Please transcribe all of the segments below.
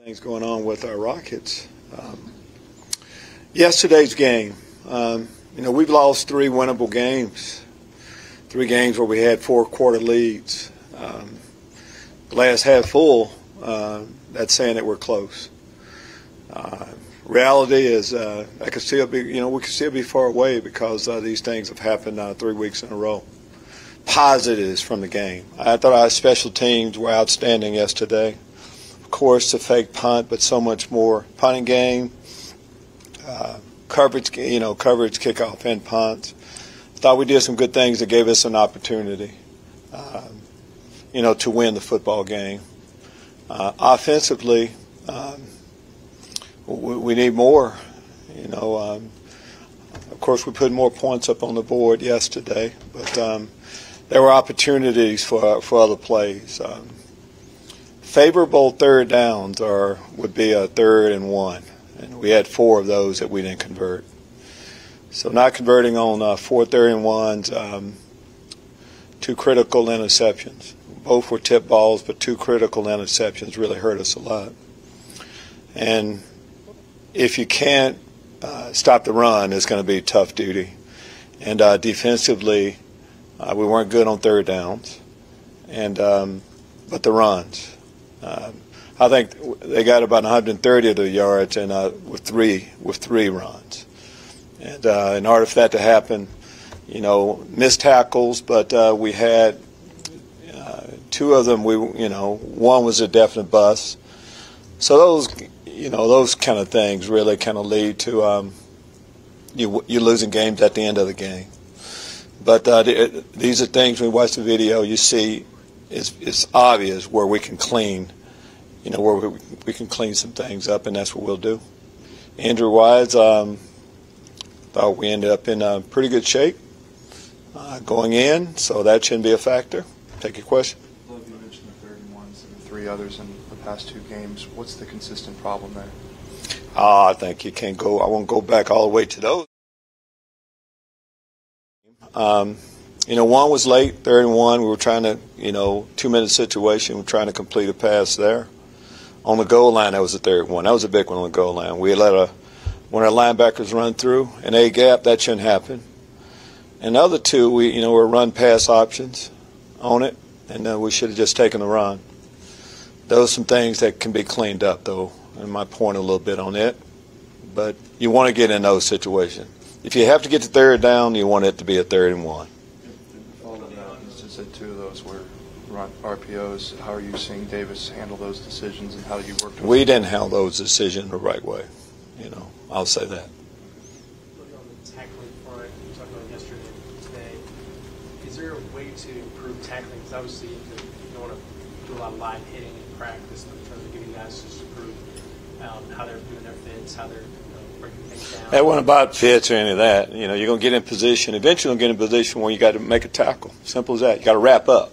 Things going on with our Rockets. Yesterday's game, we've lost three winnable games, three games where we had four-quarter leads. Glass half full, that's saying that we're close. Reality is that could still be, we could still be far away because these things have happened 3 weeks in a row. Positives from the game. I thought our special teams were outstanding yesterday. Of course, the fake punt, but so much more. Punting game, coverage, coverage, kickoff, and punts. I thought we did some good things that gave us an opportunity, to win the football game. Offensively, we need more, Of course, we put more points up on the board yesterday, but there were opportunities for other plays. Favorable third downs would be a 3rd and 1, and we had 4 of those that we didn't convert. So not converting on 4 3rd and 1s, 2 critical interceptions. Both were tip balls, but 2 critical interceptions really hurt us a lot. And if you can't stop the run, is going to be tough duty. And defensively, we weren't good on third downs, and but the runs. I think they got about 130 of their yards, and with three runs. And in order for that to happen, missed tackles, but we had 2 of them. One was a definite bust. So those. Those kind of things really kind of lead to you losing games at the end of the game. But these are things when you watch the video, you see it's obvious where we can clean, where we can clean some things up, and that's what we'll do. Injury-wise, thought we ended up in pretty good shape going in, so that shouldn't be a factor. Take your question. Others in the past 2 games. What's the consistent problem there? I think you can't go. I won't go back all the way to those. One was late, 3rd and 1. We were trying to, 2-minute situation. We were trying to complete a pass there. On the goal line, that was the 3rd one. That was a big one on the goal line. We let one of our linebackers run through an A gap. That shouldn't happen. And the other 2, we were run pass options on it, and we should have just taken the run. Those are some things that can be cleaned up, though, and my point a little bit on it. But you want to get in those situations. If you have to get to 3rd down, you want it to be a 3rd and 1. In all of that, instance that 2 of those were RPOs, how are you seeing Davis handle those decisions, and how do you work? We didn't handle those decisions the right way. I'll say that. Looking on the tackling front, you talked about yesterday and today. Is there a way to improve tackling? Because obviously you don't want to do a lot of live hitting in practice, but in terms of giving guys just to prove how they're doing their fits, how they're breaking things down. That wasn't about fits or any of that. You're going to get in position. Eventually, you're going to get in position where you got to make a tackle. Simple as that. You got to wrap up,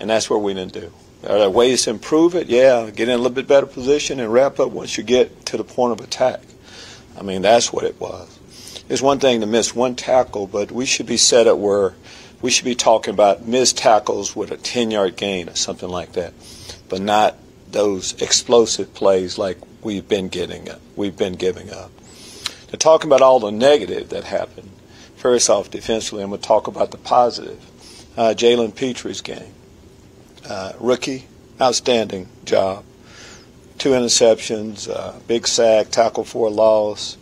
and that's what we didn't do. Are there ways to improve it? Yeah, get in a little bit better position and wrap up once you get to the point of attack. I mean, that's what it was. It's one thing to miss one tackle, but we should be set up where we should be talking about missed tackles with a 10-yard gain or something like that, but not those explosive plays like we've been getting up, we've been giving up. Now, talking about all the negative that happened, first off defensively, I'm going to talk about the positive. Jalen Petrie's game. Rookie, outstanding job. 2 interceptions, big sack, tackle for a loss,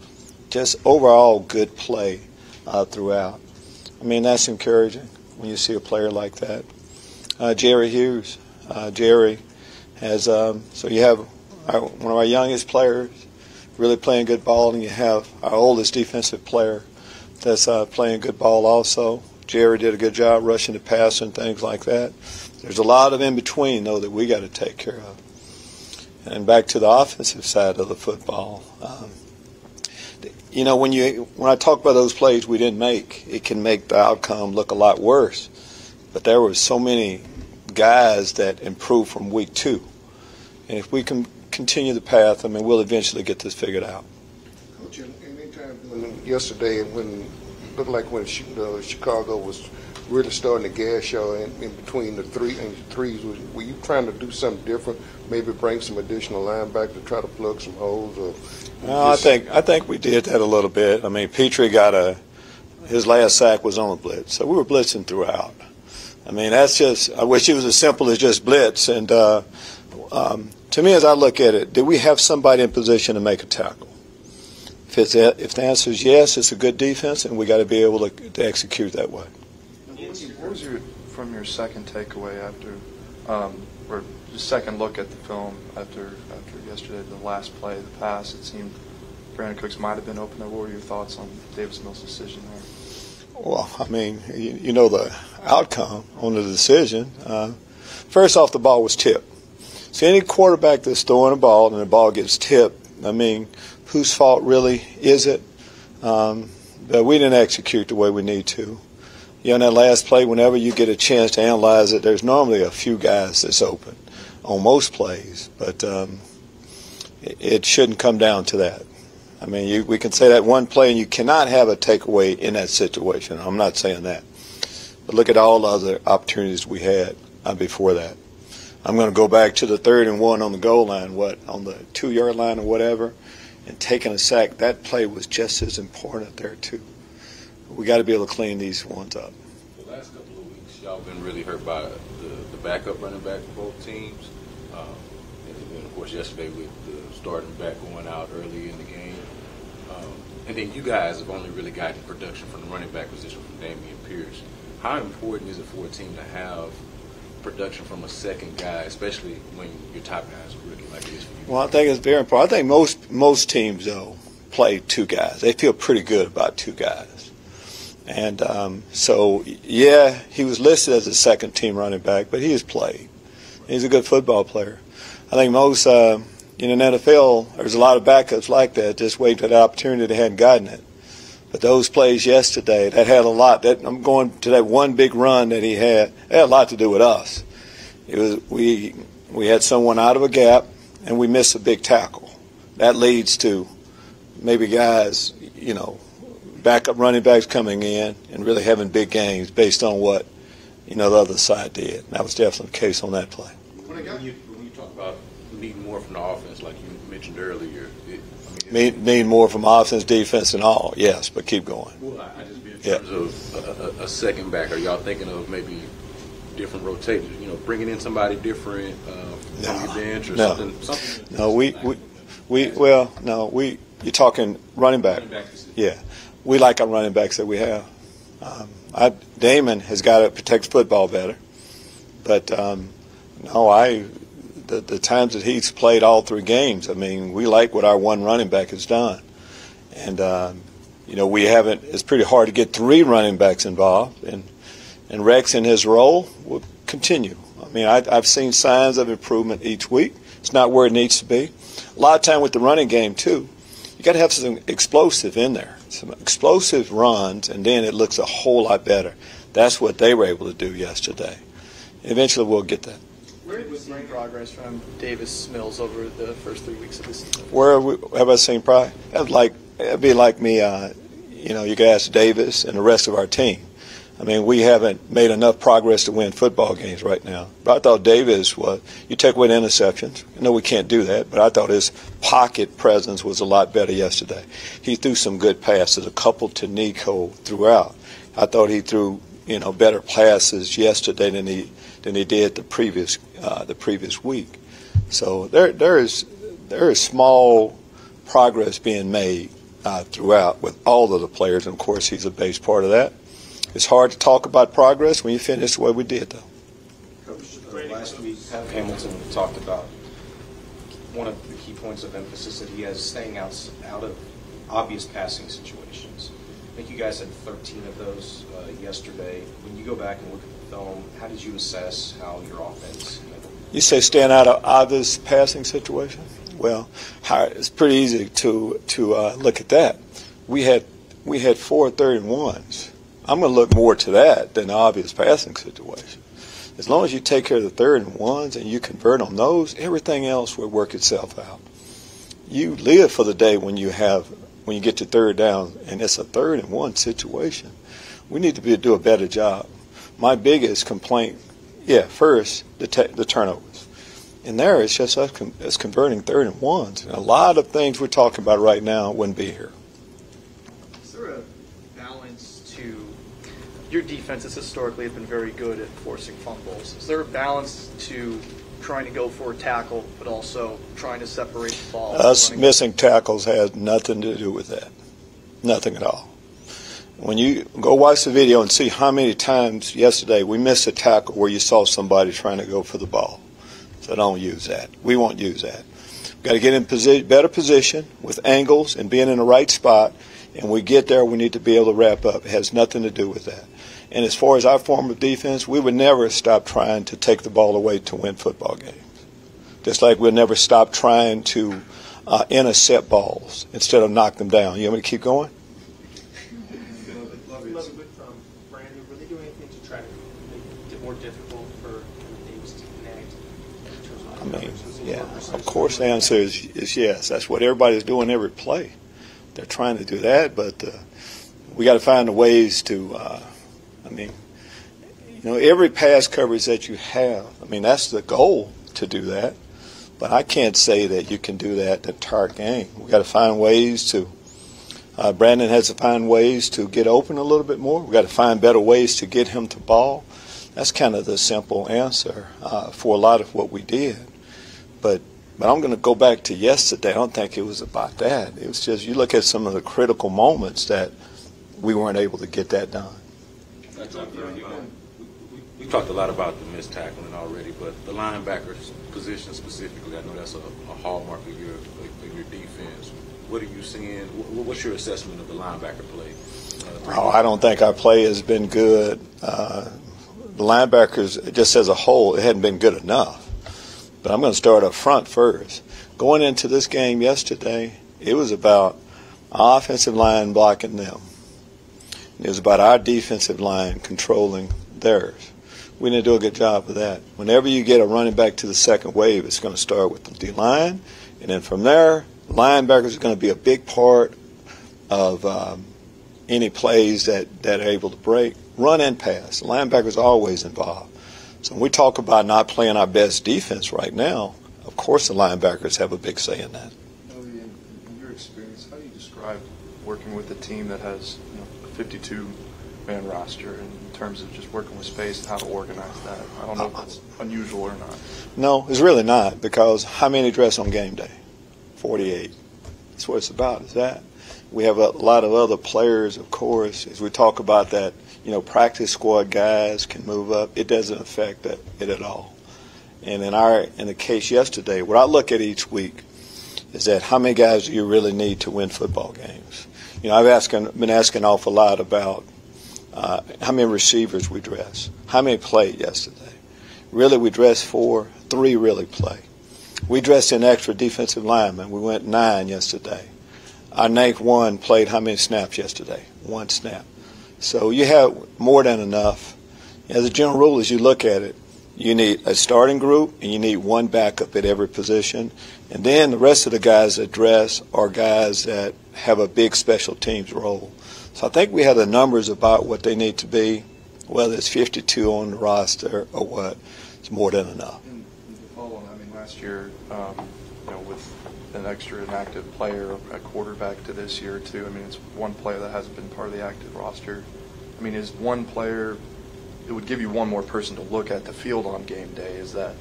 just overall good play throughout. I mean, that's encouraging when you see a player like that. Jerry Hughes. Jerry has so you have one of our youngest players really playing good ball, and you have our oldest defensive player that's playing good ball also. Jerry did a good job rushing the pass and things like that. There's a lot of in-between, though, that we got to take care of. And back to the offensive side of the football. When I talk about those plays we didn't make, it can make the outcome look a lot worse. But there were so many guys that improved from week 2. And if we can continue the path, we'll eventually get this figured out. Coach, in any time yesterday when it looked like when Chicago was really starting to gas y'all in between the threes. Were you trying to do something different? Maybe bring some additional linebackers to try to plug some holes? Or no, I think we did that a little bit. I mean, Petrie got his last sack was on a blitz, so we were blitzing throughout. I mean, that's just, I wish it was as simple as just blitz. And to me, as I look at it, did we have somebody in position to make a tackle? If the answer is yes, it's a good defense, and we got to be able to execute that way. What was your, from your second takeaway after, or the second look at the film after yesterday, the last play, the pass? It seemed Brandin Cooks might have been open there. What were your thoughts on Davis Mills' decision there? Well, I mean, you know the outcome on the decision. First off, the ball was tipped. So any quarterback that's throwing a ball and the ball gets tipped, I mean, whose fault really is it? But we didn't execute the way we need to. You know, in that last play, whenever you get a chance to analyze it, there's normally a few guys that's open on most plays. But it shouldn't come down to that. I mean, we can say that one play, and you cannot have a takeaway in that situation. I'm not saying that. But look at all the other opportunities we had before that. I'm going to go back to the 3rd and 1 on the goal line, on the 2-yard line or whatever, and taking a sack. That play was just as important there, too. We got to be able to clean these ones up. The last couple of weeks, y'all been really hurt by the backup running back for both teams. And of course, yesterday with the starting back going out early in the game. And then you guys have only really gotten production from the running back position from Damian Pierce. How important is it for a team to have production from a second guy, especially when your top guys are rookie like it is for you? Well, I think it's very important. I think most teams, though, play two guys. They feel pretty good about two guys. And so, yeah, he was listed as a second-team running back, but he has played. He's a good football player. I think most in the NFL, there's a lot of backups like that, just waiting for the opportunity. They hadn't gotten it. But those plays yesterday, that had a lot. I'm going to that one big run that he had. It had a lot to do with us. It was we had someone out of a gap, and we missed a big tackle. That leads to maybe guys, backup running backs coming in and really having big games based on what, the other side did. And that was definitely the case on that play. When you talk about needing more from the offense, like you mentioned earlier, need more from offense, defense, and all. Yes, but keep going. Well, I just mean in terms of a second back. Are y'all thinking of maybe different rotations? Bringing in somebody different from your bench or something? No, you're talking running back. Running back is it. Yeah, we like our running backs that we have. Damon has got to protect football better, but the times that he's played all 3 games, I mean, we like what our one running back has done. And, we haven't – it's pretty hard to get 3 running backs involved. And Rex in his role will continue. I mean, I've seen signs of improvement each week. It's not where it needs to be. A lot of time with the running game, too, you got to have some explosive in there, some explosive runs, and then it looks a whole lot better. That's what they were able to do yesterday. Eventually we'll get that. Where have you seen progress from Davis Mills over the first 3 weeks of the season? Where have I seen progress? That'd be like me, you could ask Davis and the rest of our team. I mean, we haven't made enough progress to win football games right now. But I thought Davis was, you take away the interceptions. I know we can't do that, but I thought his pocket presence was a lot better yesterday. He threw some good passes, a couple to Nico throughout. I thought he threw, better passes yesterday than he did the previous week. So there is small progress being made throughout with all of the players, and of course he's a base part of that. It's hard to talk about progress when you finish the way we did, though. Coach, last week Pat Hamilton talked about one of the key points of emphasis that he has staying out of obvious passing situations. I think you guys had 13 of those yesterday. When you go back and look at the film, how did you assess how your offense handled? You say staying out of obvious passing situation? Well, it's pretty easy to look at that. We had 4 3rd and 1s. I'm going to look more to that than the obvious passing situation. As long as you take care of the 3rd and 1s and you convert on those, everything else will work itself out. You live for the day when you get to 3rd down, and it's a 3rd and 1 situation. We need to do a better job. my biggest complaint, first, the turnovers. And there it's just us converting 3rd and 1s. And a lot of things we're talking about right now wouldn't be here. Is there a balance to your defenses historically have been very good at forcing fumbles. Is there a balance to trying to go for a tackle but also trying to separate the ball? Us missing tackles has nothing to do with that. Nothing at all. When you go watch the video and see how many times yesterday we missed a tackle where you saw somebody trying to go for the ball. So don't use that. We won't use that. We've got to get in better position with angles and being in the right spot. And we get there, we need to be able to wrap up. It has nothing to do with that. And as far as our form of defense, we would never stop trying to take the ball away to win football games. Just like we'll never stop trying to intercept balls instead of knock them down. You want me to keep going? Brandin, were they doing anything to try to make it more difficult for Davis to connect? Of course the answer is yes. That's what everybody's doing every play. They're trying to do that, but we got to find the ways to, every pass coverage that you have, that's the goal to do that. But I can't say that you can do that the entire game. We got to find ways to, Brandin has to find ways to get open a little bit more. We got to find better ways to get him to ball. That's kind of the simple answer for a lot of what we did. But I'm going to go back to yesterday. I don't think it was about that. It was just you look at some of the critical moments that we weren't able to get that done. We've talked a lot about the missed tackling already, but the linebacker position specifically, I know that's a hallmark of your defense. What are you seeing? What's your assessment of the linebacker play? I don't think our play has been good. The linebackers, just as a whole, it hadn't been good enough. But I'm going to start up front first. Going into this game yesterday, it was about our offensive line blocking them. It was about our defensive line controlling theirs. We didn't do a good job of that. Whenever you get a running back to the second wave, it's going to start with the D-line. And then from there, linebackers are going to be a big part of any plays that are able to break. Run and pass. The linebackers are always involved. So when we talk about not playing our best defense right now, of course the linebackers have a big say in that. In your experience, how do you describe working with a team that has a 52-man roster in terms of just working with space and how to organize that? I don't know if it's unusual or not. No, it's really not, because how many dress on game day? 48. That's what it's about, is that. We have a lot of other players, of course, as we talk about that, practice squad guys can move up. It doesn't affect it at all. And in the case yesterday, what I look at each week is that how many guys do you really need to win football games? I've been asking an awful lot about how many receivers we dress, how many played yesterday. Really, we dressed 4, 3 really play. We dressed an extra defensive lineman. We went 9 yesterday. Our NAIC 1 played how many snaps yesterday? 1 snap. So you have more than enough. As a general rule, as you look at it, you need a starting group and you need 1 backup at every position. And then the rest of the guys that dress are guys that have a big special teams role. So I think we have the numbers about what they need to be, whether it's 52 on the roster or what. It's more than enough. And to follow on, last year, with an extra inactive player, a quarterback to this year too. It's one player that hasn't been part of the active roster. Is one player? It would give you one more person to look at the field on game day. Is that?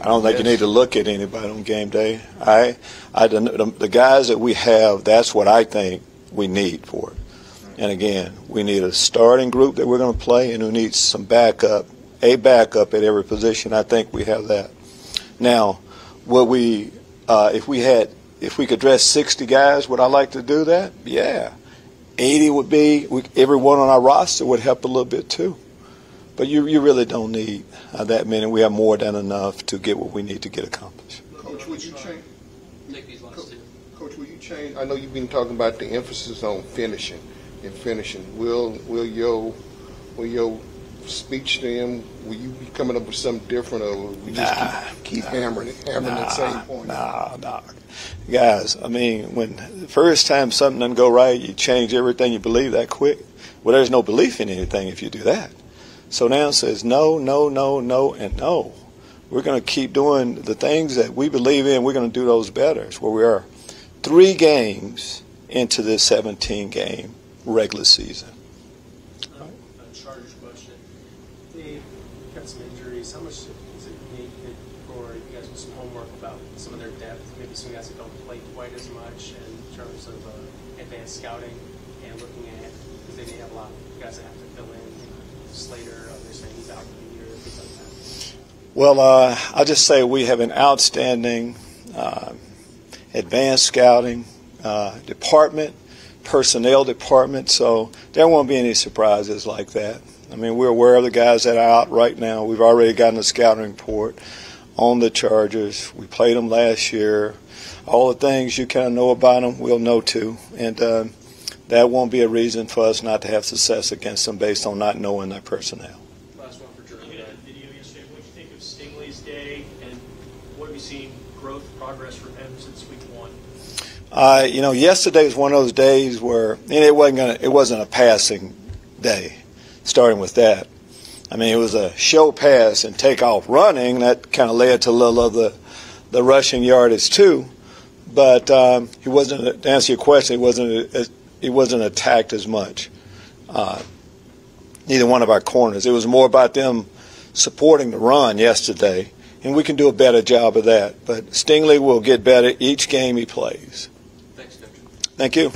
I don't think you need to look at anybody on game day. The guys that we have, that's what I think we need for it. And again, we need a starting group that we're going to play, and we need some backup, a backup at every position. I think we have that. Now, what we if we could dress 60 guys, would I like to do that? Yeah. 80 would be, everyone on our roster would help a little bit too. But you really don't need that many. We have more than enough to get what we need to get accomplished. Coach, would you change? Take these last two. Coach, will you change? I know you've been talking about the emphasis on finishing and finishing. Will your speech to him, will you be coming up with something different, or will we just keep hammering the same point? Nah. Guys, when the first time something doesn't go right, you change everything you believe that quick. Well, there's no belief in anything if you do that. So now it says no, no, no, no, and no. We're going to keep doing the things that we believe in. We're going to do those better. It's where we are 3 games into this 17-game regular season. A Chargers question. They've got some injuries. How much is it needed for you guys with some homework about some of their depth, maybe some guys that don't play quite as much in terms of advanced scouting and looking at, because they didn't have a lot of guys that have to fill in, Slater, others saying he's out for the year, things like that? Well, I'll just say we have an outstanding advanced scouting department, personnel department, so there won't be any surprises like that. I mean, we're aware of the guys that are out right now. We've already gotten a scouting report on the Chargers. We played them last year. All the things you kind of know about them, we'll know too. And that won't be a reason for us not to have success against them based on not knowing their personnel. Progress from him since week 1? You know, yesterday was one of those days where, and it wasn't a passing day, starting with that. I mean, it was a show pass and takeoff running. That kind of led to a little of the rushing yardage too. But he wasn't, to answer your question, he wasn't attacked as much. Neither one of our corners. It was more about them supporting the run yesterday. And we can do a better job of that. But Stingley will get better each game he plays. Thanks, Dr. Thank you.